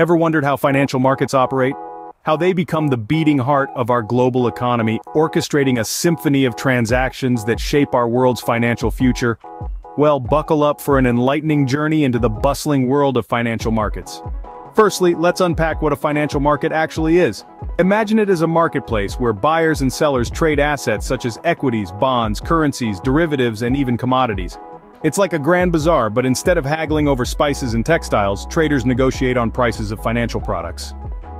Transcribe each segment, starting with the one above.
Ever wondered how financial markets operate? How they become the beating heart of our global economy, orchestrating a symphony of transactions that shape our world's financial future? Well, buckle up for an enlightening journey into the bustling world of financial markets. Firstly, let's unpack what a financial market actually is. Imagine it as a marketplace where buyers and sellers trade assets such as equities, bonds, currencies, derivatives, and even commodities. It's like a grand bazaar, but instead of haggling over spices and textiles, traders negotiate on prices of financial products.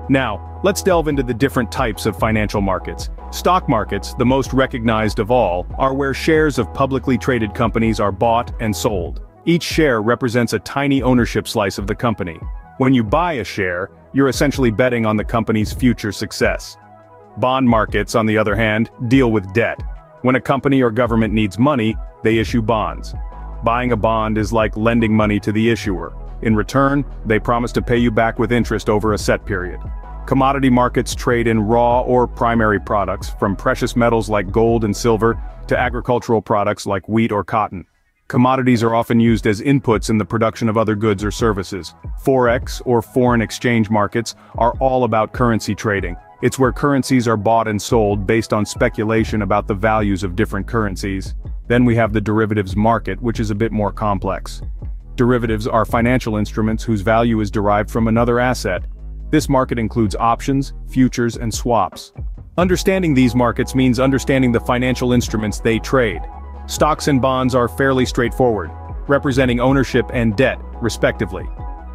Now, let's delve into the different types of financial markets. Stock markets, the most recognized of all, are where shares of publicly traded companies are bought and sold. Each share represents a tiny ownership slice of the company. When you buy a share, you're essentially betting on the company's future success. Bond markets, on the other hand, deal with debt. When a company or government needs money, they issue bonds. Buying a bond is like lending money to the issuer. In return, they promise to pay you back with interest over a set period. Commodity markets trade in raw or primary products, from precious metals like gold and silver to agricultural products like wheat or cotton. Commodities are often used as inputs in the production of other goods or services. Forex, or foreign exchange markets, are all about currency trading. It's where currencies are bought and sold based on speculation about the values of different currencies. Then we have the derivatives market, which is a bit more complex. Derivatives are financial instruments whose value is derived from another asset. This market includes options, futures, and swaps. Understanding these markets means understanding the financial instruments they trade. Stocks and bonds are fairly straightforward, representing ownership and debt, respectively.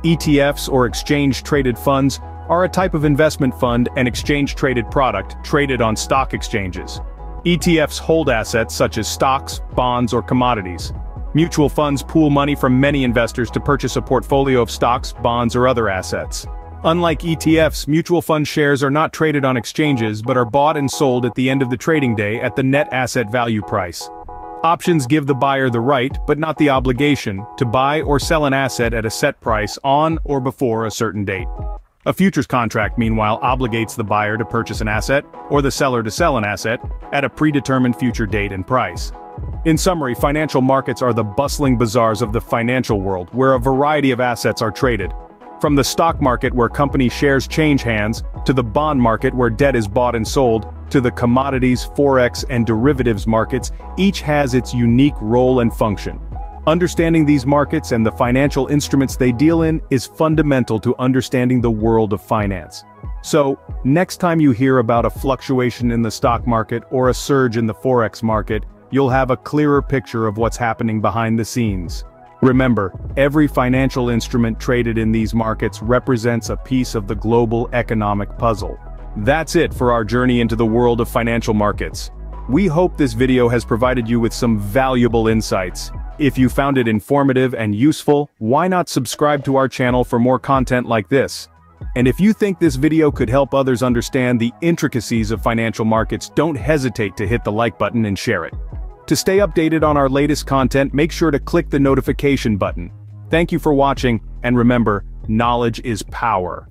ETFs, or exchange-traded funds, are a type of investment fund and exchange-traded product traded on stock exchanges. ETFs hold assets such as stocks, bonds, or commodities. Mutual funds pool money from many investors to purchase a portfolio of stocks, bonds, or other assets. Unlike ETFs, mutual fund shares are not traded on exchanges but are bought and sold at the end of the trading day at the net asset value price. Options give the buyer the right, but not the obligation, to buy or sell an asset at a set price on or before a certain date. A futures contract, meanwhile, obligates the buyer to purchase an asset, or the seller to sell an asset, at a predetermined future date and price. In summary, financial markets are the bustling bazaars of the financial world, where a variety of assets are traded. From the stock market, where company shares change hands, to the bond market, where debt is bought and sold, to the commodities, forex, and derivatives markets, each has its unique role and function. Understanding these markets and the financial instruments they deal in is fundamental to understanding the world of finance. So, next time you hear about a fluctuation in the stock market or a surge in the forex market, you'll have a clearer picture of what's happening behind the scenes. Remember, every financial instrument traded in these markets represents a piece of the global economic puzzle. That's it for our journey into the world of financial markets. We hope this video has provided you with some valuable insights. If you found it informative and useful, why not subscribe to our channel for more content like this? And if you think this video could help others understand the intricacies of financial markets, don't hesitate to hit the like button and share it. To stay updated on our latest content, make sure to click the notification button. Thank you for watching, and remember, knowledge is power.